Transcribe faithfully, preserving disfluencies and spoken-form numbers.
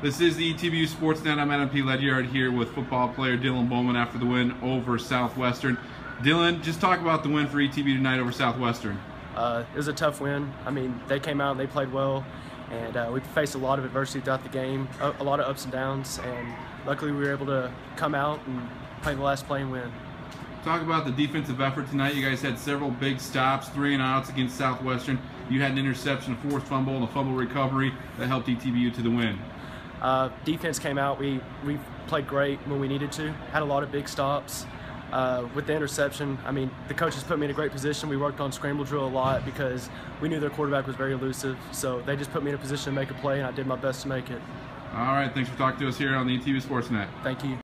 This is the E T B U Sportsnet. I'm Adam P. Ledyard here with football player Dylan Bowman after the win over Southwestern. Dylan, just talk about the win for E T B U tonight over Southwestern. Uh, it was a tough win. I mean, they came out and they played well, and uh, we faced a lot of adversity throughout the game, a, a lot of ups and downs, and luckily we were able to come out and play the last play and win. Talk about the defensive effort tonight. You guys had several big stops, three and outs against Southwestern. You had an interception, a forced fumble, and a fumble recovery that helped E T B U to the win. Uh, defense came out. We we played great when we needed to. Had a lot of big stops. Uh, with the interception, I mean, the coaches put me in a great position. We worked on scramble drill a lot because we knew their quarterback was very elusive. So they just put me in a position to make a play, and I did my best to make it. All right. Thanks for talking to us here on the E T B U Sportsnet. Thank you.